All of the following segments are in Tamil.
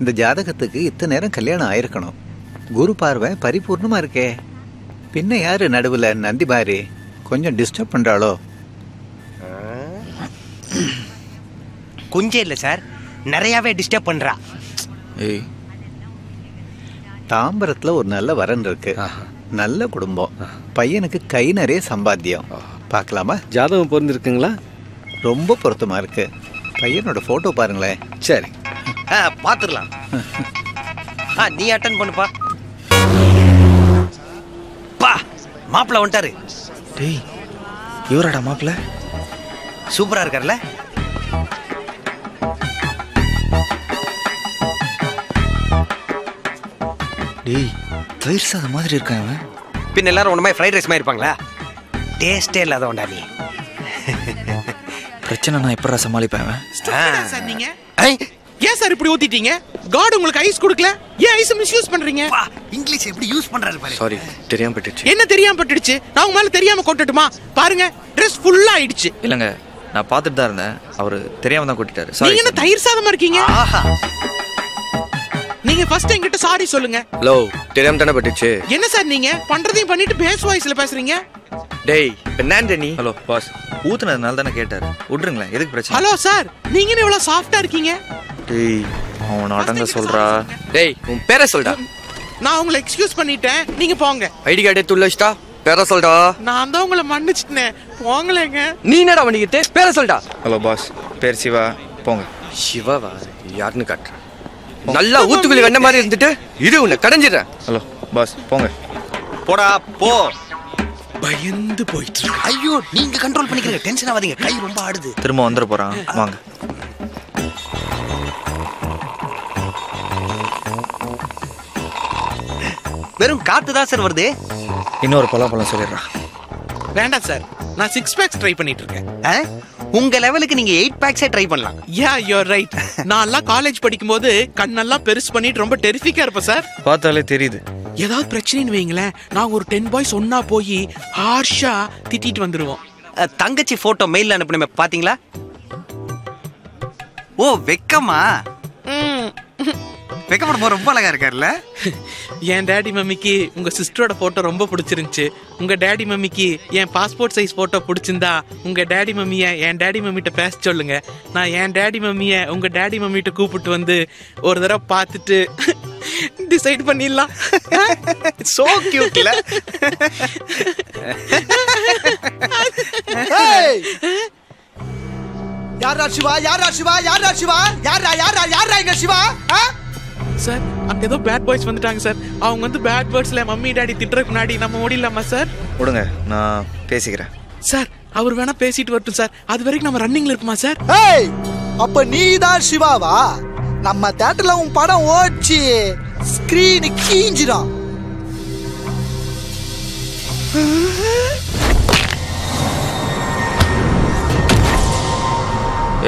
இந்த ஜாதகத்துக்கு இத்தனை நேரம் கல்யாணம் ஆயிருக்கணும். குரு பார்வை பரிபூர்ணமாக இருக்கே. பின்ன யார் நடுவில் நந்தி பாரி கொஞ்சம் டிஸ்டர்ப் பண்ணுறாளோ? கொஞ்சம் இல்லை சார், நிறையாவே டிஸ்டர்ப் பண்ணுறா. ஏய், தாம்பரத்தில் ஒரு நல்ல வரன் இருக்கு. நல்ல குடும்பம், பையனுக்கு கை நிறைய சம்பாத்தியம். பார்க்கலாமா? ஜாதகம் பொருந்திருக்குங்களா? ரொம்ப பொருத்தமாக இருக்கு. பையனோட ஃபோட்டோ பாருங்களேன். சரி, பார்த்துடலாம். நீ அட்டன் பண்ணுப்பா. பா, மாப்பிள்ள வந்துட்டாரு. டேய், இவராடா மாப்பிள்ள? சூப்பராக இருக்கார்ல. டேய், தயிர் சாதம் மாதிரி இருக்கான் அவன். பின்ன எல்லாரும் ஒன்று மாதிரி ஃப்ரைட் ரைஸ் மாதிரி இருப்பாங்களா? டேஸ்டே இல்லாதவன்டா நீ. பிரச்சனை நான் எப்படா சமாளிப்பேன்? சார் நீங்க ஏன் சார் இப்படி ஊத்திட்டீங்க? காட் உங்களுக்கு ஐஸ் கொடுக்கல, ஏன் ஐஸ் மிஸ்யூஸ் பண்றீங்க? இங்கிலீஷ் எப்படி யூஸ் பண்றாரு பாருங்க. சாரி, தெரியாம பட்டுச்சு. என்ன தெரியாம பட்டுச்சு? நான் உங்க மேல தெரியாம கொட்டட்டுமா? பாருங்க, Dress full ஆயிடுச்சு. இல்லங்க, நான் பார்த்துட்டு தான் இருந்தேன். அவரு தெரியாம தான் கொட்டிட்டாரு. சாரி. நீங்க என்ன தயிர் சாதமா இருக்கீங்க? ஆஹா. நீங்க ஃபர்ஸ்ட் என்கிட்ட சாரி சொல்லுங்க. ஹலோ, தெரியாம தான பட்டுச்சு. என்ன சார் நீங்க பண்றதையும் பண்ணிட்டு பேஸ் வாய்ஸ்ல பேசுறீங்க? டேய், பெண்ணாண்டனி. ஹலோ பாஸ், ஊத்துனதுனால தான கேட்டாரு. விடுறீங்களா? எதுக்கு பிரச்சனை? ஹலோ சார், நீங்க என்ன இவ்வளவு சாஃப்ட்டா இருக்கீங்க? டேய், அவன் அடங்க சொல்றா. டேய், உன் பேரை சொல்டா. நான் உங்களை எக்ஸ்கியூஸ் பண்ணிட்டேன், நீங்க போங்க. ஐடி கார்டு துள்ளஸ்டா. பேரை சொல்டா. நான் தான் உங்களை மன்னிச்சிட்டேனே, போங்களேங்க. நீ என்னடா பண்ணிக்கிட்டே? பேரை சொல்டா. ஹலோ பாஸ், பேர் சிவா. போங்க. சிவாவா? யாருன்னு காட்டுறேன். நல்லா ஊத்துக்குள்ளி வெண்ண மாதிரி இருந்துட்டு இரு, உன்னை கடைஞ்சிடறேன். ஹலோ பாஸ், போங்க. போடா போ. பயந்து போயிட்டு. ஐயோ, நீங்க கண்ட்ரோல் பண்ணிக்கிறீங்க, டென்ஷன் ஆகாதீங்க. கை ரொம்ப ஆடுது. திரும்ப வந்துட போறான், வாங்க. வெறும் காத்து தான் சார் வருது. இன்னொரு பலாப்பழம் சொல்லிடுறான். வேண்டாம் சார், நான் 6 packs ட்ரை பண்ணிட்டு இருக்கேன். உங்க லெவலுக்கு நீங்க 8 packs ட்ரை பண்ணலாம். Yeah, you are right. நான் எல்லாம் காலேஜ் படிக்கும்போது கண்ணெல்லாம் பெருசு பண்ணிட்டு ரொம்ப டெரிஃபிக்கா இருப்பேன் சார். பார்த்தாலே தெரியுது. ஏதாவது பிரச்சனைன்னு வைங்களேன், நாங்கள் ஒரு 10 boys ஒன்னா போய் ஹார்ஷா திட்டிட்டு வந்துடுவோம். தங்கச்சி போட்டோ மெயில் அனுப்பின பாத்தீங்களா? ஓ, வெக்கமா? வெக்கப்பட போற. ரொம்ப அழகா இருக்காருல்ல. என் டேடி மம்மிக்கு உங்க சிஸ்டரோட போட்டோ ரொம்ப பிடிச்சிருந்துச்சு. உங்க டேடி மம்மிக்கு என் பாஸ்போர்ட் சைஸ் போட்டோ பிடிச்சிருந்தா உங்க டேடி மம்மியை என் டேடி மம்மிட்ட பேச சொல்லுங்க. நான் என் டேடி மம்மியை உங்க டேடி மம்மிட்ட கூப்பிட்டு வந்து ஒரு தடவை பார்த்துட்டு டிசைட் பண்ணிடலாம். சோ கியூட்ல. யாரா சிவா? யாரா சிவா? யாரா சிவா? யாரா யாரா யாரா எங்க சிவா? சார், அங்க ஏதோ பேட் பாய்ஸ் வந்துட்டாங்க சார். அவங்க வந்து பேட் வேர்ட்ஸ்ல மம்மி டாடி திட்டுறதுக்கு முன்னாடி நம்ம ஓடிடலாமா சார்? ஓடுங்க, நான் பேசிக்கிறேன் சார். அவர் வேணா பேசிட்டு வரட்டும் சார். அது வரைக்கும் நம்ம ரன்னிங்ல இருக்குமா சார்? ஏய், அப்ப நீ தான் சிவாவா? நம்ம தியேட்டர்ல உன் படம் ஓடிச்சு, ஸ்கிரீன் கீஞ்சிடும்.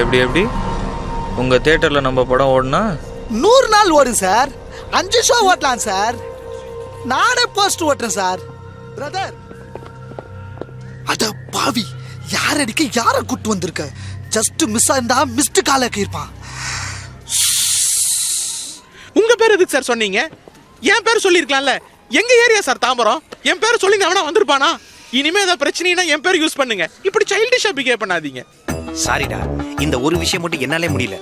எப்படி எப்படி உங்க தியேட்டர்ல நம்ம படம் ஓடுனா 100 நாள் ஓடும் சார். 5 show ஓட்டலாம் சார். நானே போஸ்ட் ஓட்டுறேன் சார். பிரதர், அட பாவி, யார் அடிக்க யாரை கூட்டு வந்திருக்க? ஜஸ்ட் மிஸ் ஆயிருந்தா மிஸ்டு கால் ஆக்கியிருப்பான். உங்க பேர் எதுக்கு சார் சொன்னீங்க? என் பேர் சொல்லியிருக்கலாம்ல. எங்க ஏரியா சார் தாம்பரம். என் பேர் சொல்லிங்க அவனா வந்திருப்பானா? இனிமே ஏதாவது பிரச்சனைனா என் பேர் யூஸ் பண்ணுங்க. இப்படி சைல்டிஷா பிஹேவ் பண்ணாதீங்க. சாரிடா, இந்த ஒரு விஷயம் மட்டும் என்னாலே முடியல.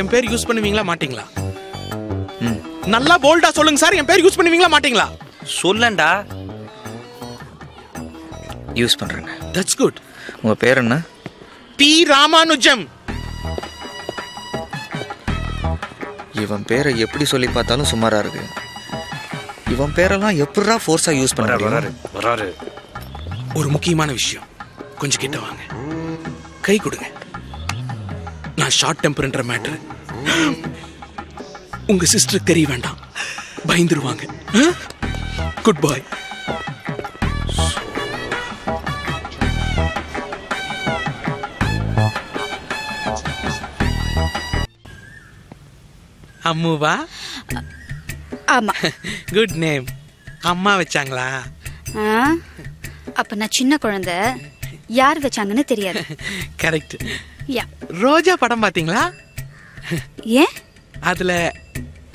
என் பேர் யூஸ் பண்ணுவீங்களா மாட்டீங்களா? நல்லா போல்டா சொல்லுங்க சார். என் பேர் யூஸ் பண்ணுவீங்களா மாட்டீங்களா? சொல்லண்டா. யூஸ் பண்றேங்க. That's good. உங்க பேர் என்ன? பி ராமானுஜம். இவன் பேரை எப்படி சொல்லி பார்த்தாலும் சுமாரா இருக்கு. இவன் பேரெல்லாம் எப்படிடா ஃபோர்ஸா யூஸ் பண்றாரு. வராரு. ஒரு முக்கியமான விஷயம், கொஞ்சம் கிட்ட வாங்க, கை கொடுங்க. நான் ஷார்ட் டெம்பர்ன்ற மேட்டர் உங்க சிஸ்டருக்கு தெரிய வேண்டாம், பயந்துருவாங்க. Good bye. அம்முவா? ஆமா. Good name. அம்மா வச்சாங்களா? அப்ப நான் சின்ன குழந்தை, யார் வச்சாங்கன்னு தெரியாது. கரெக்ட். ரோஜா படம் பாத்தீங்களா? ஏன் அதுல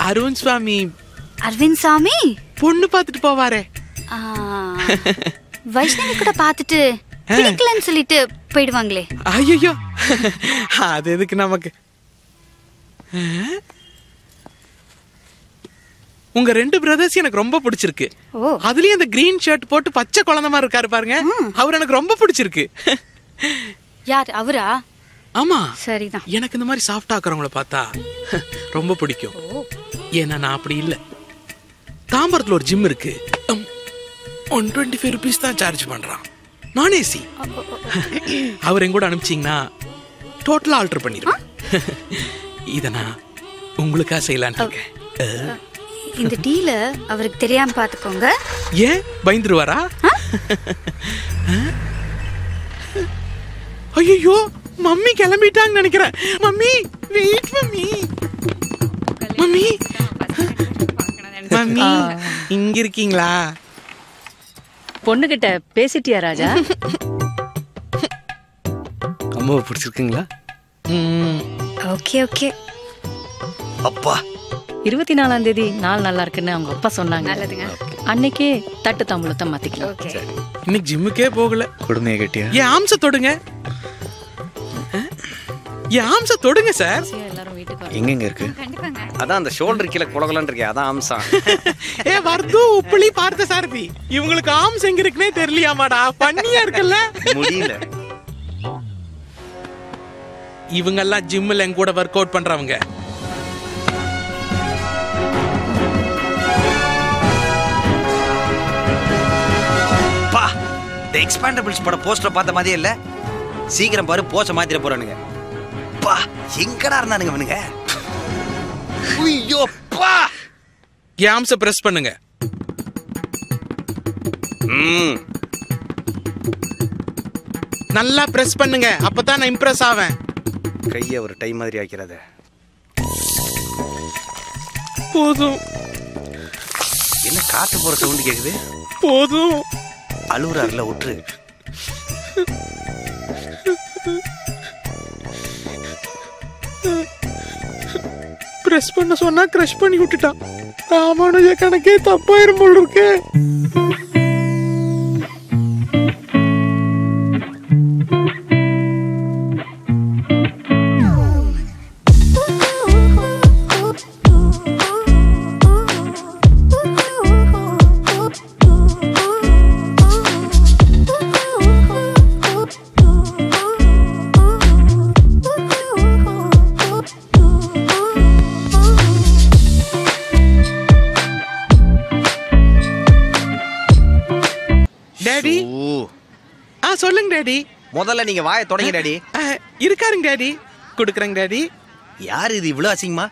அரவிந்த் சாமி பொண்ணு பாத்துட்டு போவாரே வைஷ்ணவி கூட பாத்துட்டு பிடிக்கலன்னு சொல்லிட்டு போய்டுவாங்களே ஐயோ அது எதுக்கு நமக்கு உங்க ரெண்டு பிரதர்ஸ் எனக்கு ரொம்ப பிடிச்சிருக்கு அதுலயே அந்த கிரீன் ஷர்ட் போட்டு பச்சை குழந்தை மாதிரி இருக்காரு பாருங்க அவர் எனக்கு ரொம்ப பிடிச்சிருக்கு யார் அவரா ஆமா சரிதான் எனக்கு இந்த மாதிரி சாஃப்ட் ஆக்குறவங்கள பார்த்தா ரொம்ப பிடிக்கும் ஏன்னா நான் அப்படி இல்ல தாம்பரத்துல ஒரு ஜிம் இருக்கு 125 ரூபீஸ் தான் சார்ஜ் பண்றான் நான் ஏசி அவர் எங்கூட அனுப்பிச்சிங்கன்னா டோட்டலா ஆல்டர் பண்ணிடுவேன் இத நான் உங்களுக்கா செய்யலான்னு இருக்கேன் இந்த டீல அவருக்கு தெரியாம பாத்துக்கோங்க ஏன் பயந்துருவாரா ஐயோ मम्मी கிளம்பிட்டாங்க நினைக்கிறேன் मम्मी wait मम्मी मम्मी இங்க இருக்கீங்களா பொண்ணு கிட்ட பேசிட்டியா ராஜா அம்மா புடிச்சிருக்கீங்களா ஓகே ஓகே அப்பா 24ஆம் தேதி நாள் நல்லா இருக்குன்னு அவங்க அப்பா சொன்னாங்க நல்லதுங்க அன்னைக்கே தட்டு தம்பளத்தை மாத்திக்கலாம் ஓகே இன்னைக்கு ஜிம்முக்கே போகல கொடுமைய கட்டியா ஏ ஆம்ச தொடுங்க யாம்ச தொடுங்க சார் எல்லாரும் வீட்டுக்கு வாங்க எங்கங்க இருக்கு அதான் அந்த ஷோல்டர் கீழ குளகுளன்னு இருக்கே அதான் ஆம்சா ஏ வர்து உப்புளி பார்த்த சார்பி இவங்களுக்கு ஆம்ச எங்க இருக்குனே தெரியலையாமாடா பண்ணியா இருக்கல முடியல இவங்க எல்லாம் ஜிம்ல எங்க கூட வொர்க் அவுட் பண்றவங்க பா தி எக்ஸ்பேண்டபிள்ஸ் பட போஸ்டர் பார்த்த மாதிரியே இல்ல சீக்கிரம் பாரு போஸ்டர் மாத்திர போறானுங்க பா எங்கடா இருந்தானுங்க அவனுங்க ஐயோ பா கேம்ஸ் பிரஸ் பண்ணுங்க நல்லா பிரஸ் பண்ணுங்க அப்பதான் நான் இம்ப்ரஸ் ஆவேன் கையை ஒரு டை மாதிரி ஆக்கிராத போதும் என்ன காத்து போற சவுண்ட் கேக்குது போதும் அழுறார்ல ஒற்று கிரஷ் பண்ண சொன்னா கிரஷ் பண்ணி விட்டுட்டான் ராமானுஜ கணக்கே தப்பாயிரும் போல் இருக்கு முதல்ல நீங்க வாயை தொடங்க டாடி இருக்காருங்க டாடி குடுக்குறங்க டாடி யார் இது இவ்ளோ அசிங்கமா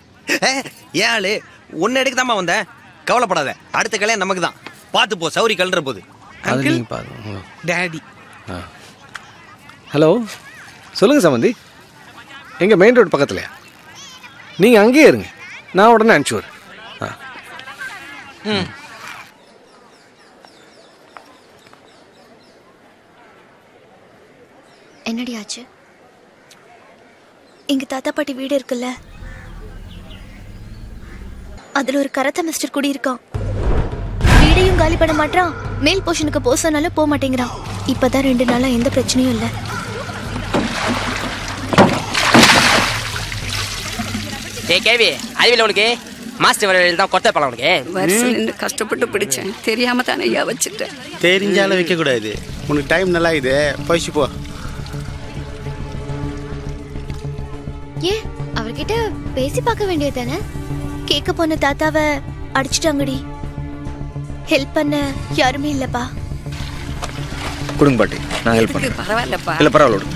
ஏளே ஒண்ணே எடுக்க தாமா வந்தேன் கவலைப்படாத அடுத்த கல்யாணம் நமக்கு தான் பாத்து போ சௌரி கல்ற போது அங்கிள் பாருங்க டாடி ஹலோ சொல்லுங்க சம்பந்தி எங்க மெயின் ரோட் பக்கத்துல நீங்க அங்கேயே இருங்க நான் உடனே அனுப்பிச்சுறேன் என்னடி ஆச்சு எங்க தாத்தா பாட்டி வீடு இருக்குல்ல அதுல ஒரு கரத்த மிஸ்டர் குடி இருக்கான் வீடையும் காலி பண்ண மாட்டான் மேல் போஷனுக்கு போசனால போக மாட்டேங்கிறான் இப்பதான் 2 நாளா எந்த பிரச்சனையும் இல்லை உனக்கு மாஸ்டர் வரையில தான் கொத்த பழம் உனக்கு வருஷம் நின்று கஷ்டப்பட்டு பிடிச்சேன் தெரியாம தானே ஐயா வச்சுட்டேன் தெரிஞ்சாலும் வைக்க கூடாது உனக்கு டைம் நல்லா இது போயிச்சு போ ஏ அவர்கிட்ட பேசி பார்க்க வேண்டியதானே கேட்க போன தாத்தாவை அடிச்சுட்டாங்கடி ஹெல்ப் பண்ண யாருமே இல்லப்பா கொடுங்க பாட்டி நான் ஹெல்ப் பண்றேன் பரவாயில்லப்பா இல்ல பரவாயில்லை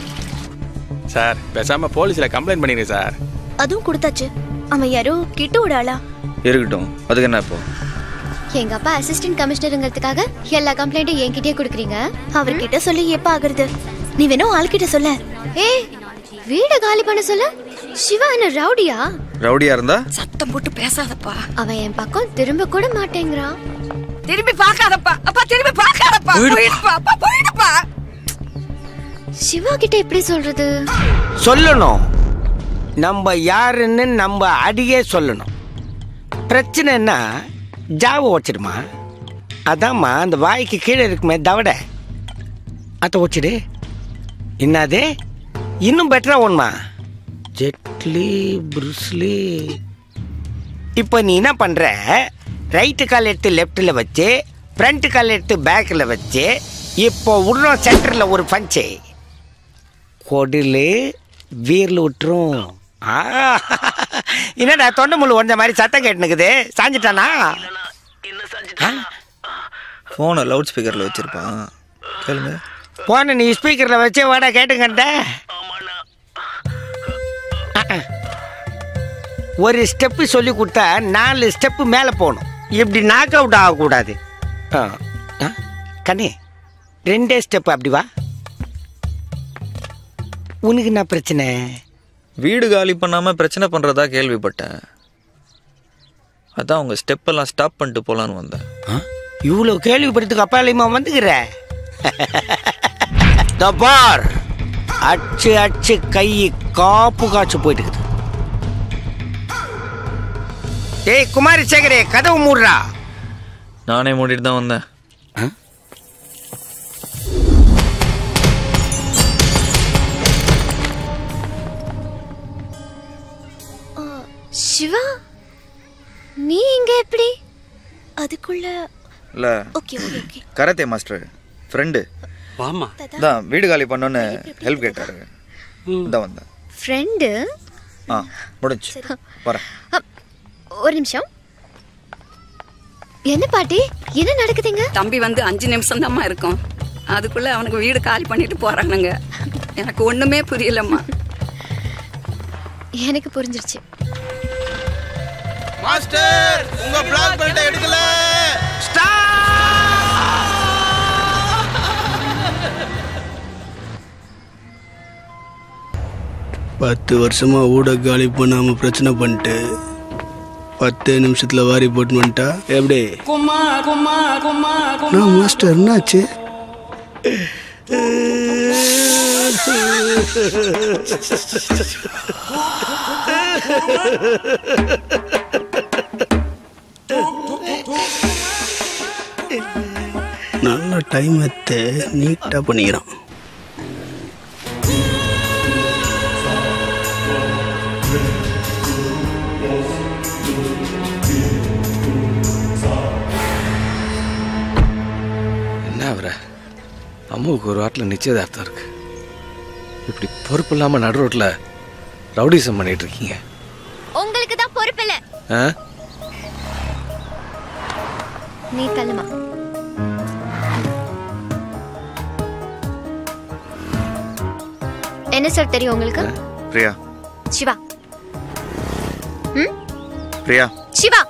சார் பேசாம போலீஸ்ல கம்ப்ளைன்ட் பண்ணிரேன் சார் அதுவும் கொடுத்தாச்சு அவன் யாரோ கிட்ட ஓடாளா இருக்கட்டும் அதுக்கு என்ன இப்போ எங்க அப்பா அசிஸ்டன்ட் கமிஷனர்ங்கிறதுக்காக எல்லா கம்ப்ளைண்ட்டும் என்கிட்டயே கொடுக்குறீங்க அவர்கிட்ட சொல்லி எப்ப ஆகுறது நீ வேணும் ஆள்கிட்ட சொல்ல ஏ வீட காலி பண்ண சொல்ல சிவா என்ன ரவுடியா ரவுடியா இருந்தா சத்தம் போட்டு பேசாதப்பா அவன் என் பக்கம் திரும்ப கூட மாட்டேங்கறான் திரும்பி பார்க்காதப்பா அப்பா திரும்பி பார்க்காதப்பா போய்டுப்பா அப்பா போய்டுப்பா சிவா கிட்ட எப்படி சொல்றது சொல்லணும் நம்ம யாருன்னு நம்ம அடியே சொல்லணும். பிரச்சனைன்னா ஜாவை வச்சிடுமா, அதாம்மா அந்த வாய்க்கு கீழே இருக்குமே தவடை, அதை வச்சிடு. என்னது இன்னும் பெட்டரா ஒண்ணுமா, ஜெட்லி ப்ரூஸ்லி. இப்போ நீ என்ன பண்ணுற, ரைட்டு கால் எடுத்து லெஃப்டில் வச்சு, ஃப்ரண்ட் கால் எடுத்து பேக்கில் வச்சு, இப்போ உள்ள சென்டரில் ஒரு பஞ்சு கொடில் வீரில் விட்டுரும். என்னடா தொண்டை முள் உடஞ்ச மாதிரி சத்தம் கேட்டுனுக்குது, சாஞ்சிட்டானா? ஃபோனை லவுட் ஸ்பீக்கரில் வச்சுருப்பான், கேளுங்க. ஃபோனை நீ ஸ்பீக்கரில் வச்சு வாடா கேட்டுங்கட்ட. ஒரு ஸ்டெப்பு சொல்லி கொடுத்தா 4 ஸ்டெப்பு மேலே போகணும், இப்படி நாக் அவுட் ஆகக்கூடாது. கண்ணே 2 ஸ்டெப்பு அப்படி வா. உனக்கு என்ன பிரச்சனை? வீடு காலி பண்ணாமல் பிரச்சனை பண்ணுறதா கேள்விப்பட்டேன், அதான் உங்கள் ஸ்டெப்பெல்லாம் ஸ்டாப் பண்ணிட்டு போகலான்னு வந்தேன். இவ்வளோ கேள்விப்பட்டதுக்கு அப்பாலையுமா வந்துக்கிறேன். தப்பார் அச்சு அச்சு கை காப்பு காய்ச்சி போயிட்டு. ஏய் குமாரி சேகரே, கதவு மூடுறா. நானே மூடிட்டு தான் வந்தேன். சிவா நீ இங்க எப்படி? அதுக்குள்ள இல்ல. Okay okay. Karate master friend வாமா, நான் வீடு காலி பண்ணனும்னு ஹெல்ப் கேட்டாரு, இதான் வந்தேன். ஃப்ரெண்ட் ஆ முடிஞ்சு வர. ஒரு நிமிஷம், என்ன பாட்டி என்ன நடக்குதுங்க? தம்பி வந்து 5 நிமிஷம் தான் இருக்கும், அதுக்குள்ள அவனுக்கு வீடு காலி பண்ணிட்டு போறானுங்க. எனக்கு ஒண்ணுமே புரியலம்மா. எனக்கு புரிஞ்சிருச்சு மாஸ்டர், உங்க பிளாக் பெல்ட் எடுக்கல. பத்து வருஷமா ஊட காலி பண்ணாம பிரச்சனை பண்ணிட்டு 10 நிமிஷத்துல வாரி போட்டு வந்துட்டா எப்படி? நான் மாஸ்டர் என்னாச்சு? நல்ல டைம் எடுத்து நீட்டா பண்ணிக்கிறான். அம்மாவுக்கு ஒரு வாட்டில் நிச்சயதார்த்தம் இருக்கு, இப்படி பொறுப்பு இல்லாம நடு ரோட்ல ரவுடிசம் பண்ணிட்டு இருக்கீங்க. உங்களுக்கு தான் பொறுப்பு இல்ல. நீ தள்ளுமா. என்ன சார் தெரியும் உங்களுக்கு? பிரியா சிவா. பிரியா சிவா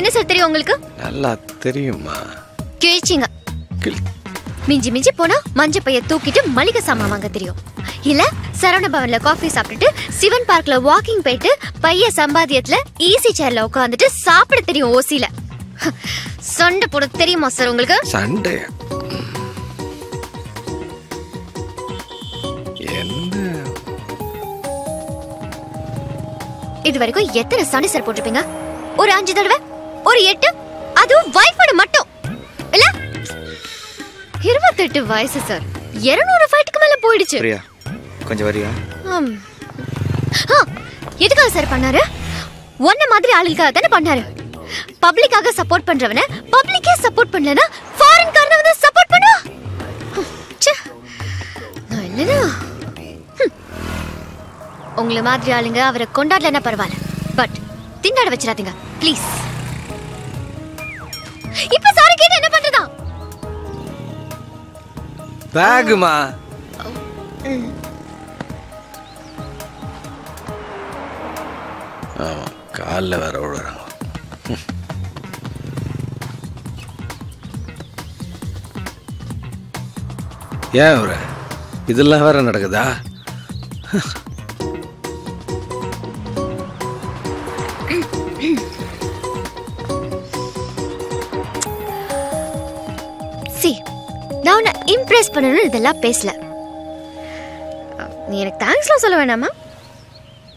என்ன சார் தெரியும் உங்களுக்கு? நல்லா தெரியுமா? கிழிச்சிங்க. மிஞ்சி மிஞ்சி போனா மஞ்ச பைய தூக்கிட்டு மளிகை சாமான் வாங்க தெரியும், இல்ல சரவண பவன்ல காஃபி சாப்பிட்டுட்டு சிவன் பார்க்ல வாக்கிங் போயிட்டு பைய சம்பாதியத்துல ஈஸி சேர்ல உட்காந்துட்டு சாப்பிட தெரியும். ஓசில சண்டை போட தெரியுமா சார் உங்களுக்கு? சண்டை இது வரைக்கும் எத்தனை சனி சார் போட்டிருப்பீங்க? ஒரு 5 தடவை, ஒரு 8, அதுவும் வைஃபோட மட்டும். 28 வயசு சார், 200 ஃபைட்டுக்கு மேல போயிடுச்சு. பிரியா கொஞ்சம் வரியா? எதுக்காக சார் பண்ணாரு? ஒன்ன மாதிரி ஆளுக்காக தானே பண்ணாரு. பப்ளிக்காக சப்போர்ட் பண்றவன பப்ளிக்கே சப்போர்ட் பண்ணலனா ஃபாரின் காரன வந்து சப்போர்ட் பண்ணுவா? ச்சே நான் இல்லனா உங்கள மாதிரி ஆளுங்க அவரை கொண்டாடலனா பரவாயில்லை, பட் திண்டாட வச்சிராதீங்க ப்ளீஸ். இப்ப சாரி கேட்ட என்ன பண்றதா? பேகுமா காலில் வேற விழுறாங்க. ஏன் ஒரு இதெல்லாம் வேற நடக்குதா? நான் இம்ப்ரெஸ் பண்ணனும் இதெல்லாம் பேசல. நீ நீ எனக்கு தேங்க்ஸ்லாம் சொல்ல வேணாமா?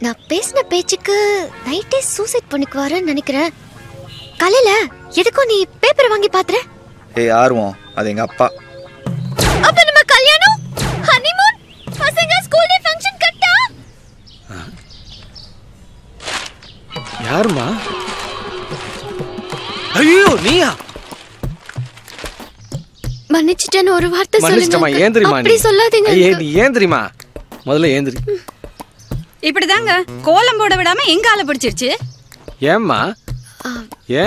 நான் பேசின பேச்சுக்கு நைட்டே சூசைட் பண்ணிக்குவாருன்னு நினைக்கிறேன். காலையில எதுக்கோ நீ பேப்பர் வாங்கி பாத்துற? ஏய் யாரும் அது எங்க அப்பா. அப்ப நம்ம கல்யாணம் ஹனிமூன் பசங்க ஸ்கூல் டே ஃபங்க்ஷன் கட்டா? யாருமா? ஐயோ நீயா? மன்னிச்சிட்டேன்னு ஒரு வார்த்தை சொல்லுங்க. அப்படி சொல்லாதீங்க. ஏய் நீ ஏந்திரிமா. முதல்ல ஏந்திரி. இப்படிதாங்க கோலம் போட விடாம எங்க ஆளை பிடிச்சிருச்சு. ஏம்மா? ஏ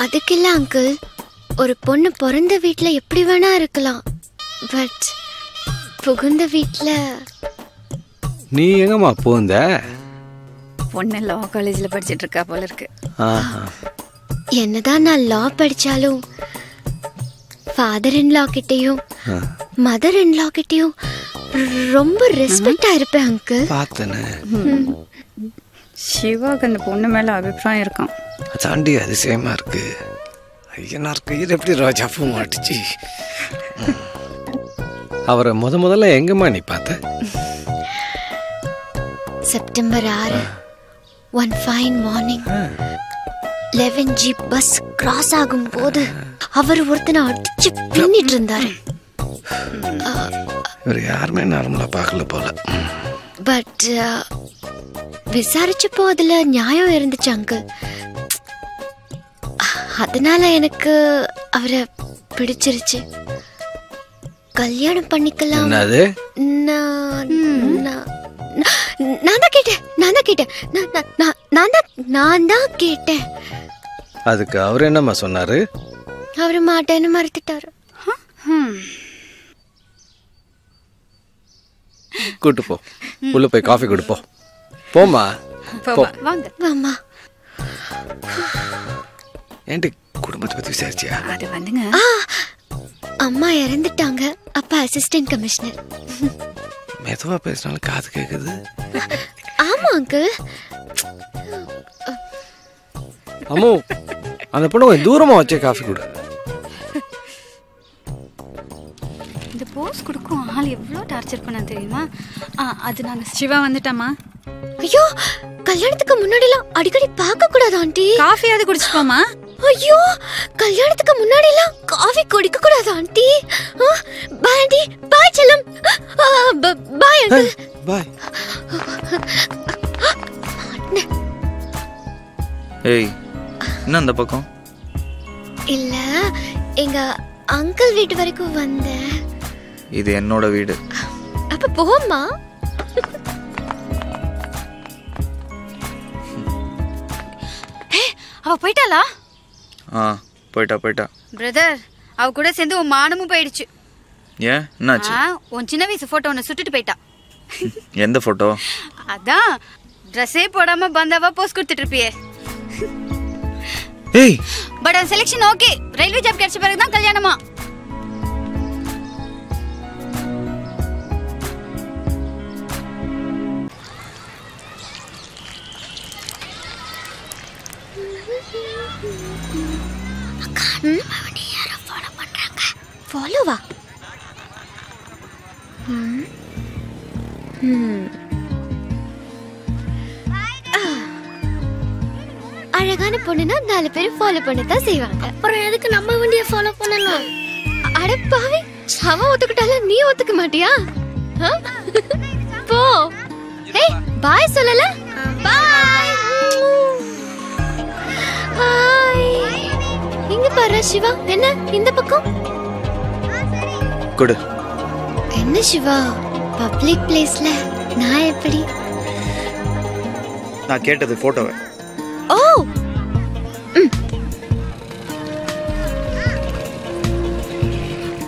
அதுக்கு இல்ல அங்கிள். ஒரு பொண்ணு பிறந்த வீட்ல எப்படி வேணா இருக்கலாம். பட் புகுந்த வீட்ல நீ எங்கம்மா போந்த? பொண்ணு லா காலேஜ்ல படிச்சிட்டு இருக்கா போல இருக்கு. என்னதான் நான் லா படிச்சாலும் ஃபாதர் இன் லா கிட்டயும் மதர் இன் லா கிட்டயும் ரொம்ப ரெஸ்பெக்டா இருப்பேன் அங்கிள். பார்த்தனே சிவாக்கு அந்த பொண்ணு மேல அபிப்பிராயம் இருக்கான். அதாண்டி அது சேமா இருக்கு. ஐயனார் கையில் எப்படி ராஜா பூ மாட்டுச்சு. அவரை முதல்ல எங்கம்மா நீ பார்த்த? September 6 one fine morning 11G bus cross ஆகும் போது அவர் ஒருத்தனை அடிச்சு பின்னிட்டு இருந்தாரு. இவர் யாருமே நார்மலா பார்க்கல போல. பட் விசாரிச்சப்போ அதுல நியாயம் இருந்துச்சு அங்கிள். அதனால எனக்கு அவரை பிடிச்சிருச்சு. கல்யாணம் பண்ணிக்கலாம். நான் தான் கேட்டேன். அதுக்கு அவர் என்னமா சொன்னாரு? அவரு மாட்டேன்னு மறுத்துட்டாரு. கூட்டு போ, உள்ள போய் காஃபி குடிப்போ. போமா வாங்க. குடும்பத்தை பத்தி விசாரிச்சியா? அது வந்துங்க அம்மா இறந்துட்டாங்க. அப்பா அசிஸ்டன்ட் கமிஷனர். மெதுவா பேசினாலும் காது கேக்குது. ஆமா அங்கிள். அம்மு அந்த பொண்ணு தூரமா வச்சே காஃபி கொடு. இந்த போஸ் கொடுக்கும் ஆள் எவ்வளோ டார்ச்சர் பண்ண தெரியுமா? அது நாங்க சிவா வந்துட்டாமா. ஐயோ கல்யாணத்துக்கு முன்னாடி எல்லாம் அடிக்கடி பார்க்க கூடாது ஆண்டி. காஃபியாவது குடிச்சுப்போமா? ஐயோ கல்யாணத்துக்கு முன்னாடி எல்லாம் காஃபி குடிக்க கூடாது ஆண்டி. Bye aunty. பை செல்லம். Bye uncle. பை. ஏய் என்ன அந்த பக்கம்? இல்ல எங்க அங்கிள் வீட்டு வரைக்கும் வந்தேன். இது என்னோட வீடு. அப்ப போமா? அவ போயிட்டாளா? போயிட்டா. பிரதர் அவ கூட சேர்ந்து உன் மானமும் போயிடுச்சு. ஏன் என்னாச்சு? உன் சின்ன வயசு போட்டோ ஒன்னு சுட்டுட்டு போயிட்டா. எந்த போட்டோ? அதான் ட்ரெஸ்ஸே போடாம பந்தாவா போஸ்ட் கொடுத்துட்டு இருப்பியே. ஏய் பட் அந்த செலக்ஷன் ஓகே. ரயில்வே ஜாப் கிடைச்ச பிறகு தான் கல்யாணமா? அவனை யாரோ ஃபாலோ பண்றாங்க. ஃபாலோவா? அழகான பொண்ணுன்னா 4 பேர் ஃபாலோ பண்ணத்தான் செய்வாங்க. அப்புறம் எதுக்கு நம்ம வண்டியை ஃபாலோ பண்ணலாம்? அடப்பாவே அவன் ஒத்துக்கிட்டாலும் நீ ஒத்துக்க மாட்டியா? போ. ஏய் பாய் சொல்லல. பாய். இங்க பாரு சிவா. என்ன இந்த பக்கம்? குடு. என்ன சிவா பப்ளிக் பிளேஸ்ல நான் எப்படி? நான் கேட்டது போட்டோவே. ஓ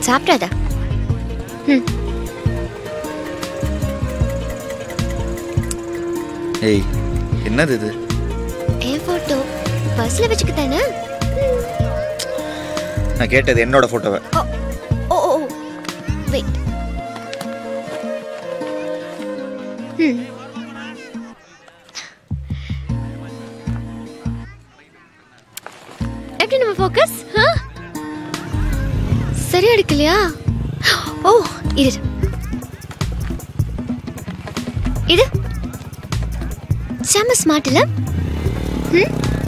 சாப்பிடாதா? ஏய் என்னது இது? ஏ போட்டோ பஸ்ல வெச்சுக்க தானே. நான் கேட்டது என்னோட போட்டோவை. Oh oh wait. எப்படி நம்ம ஃபோக்கஸ்? சரியா எடுக்கலையா? ஓ இரு. பாரு. செம ஸ்மார்ட் இல்ல?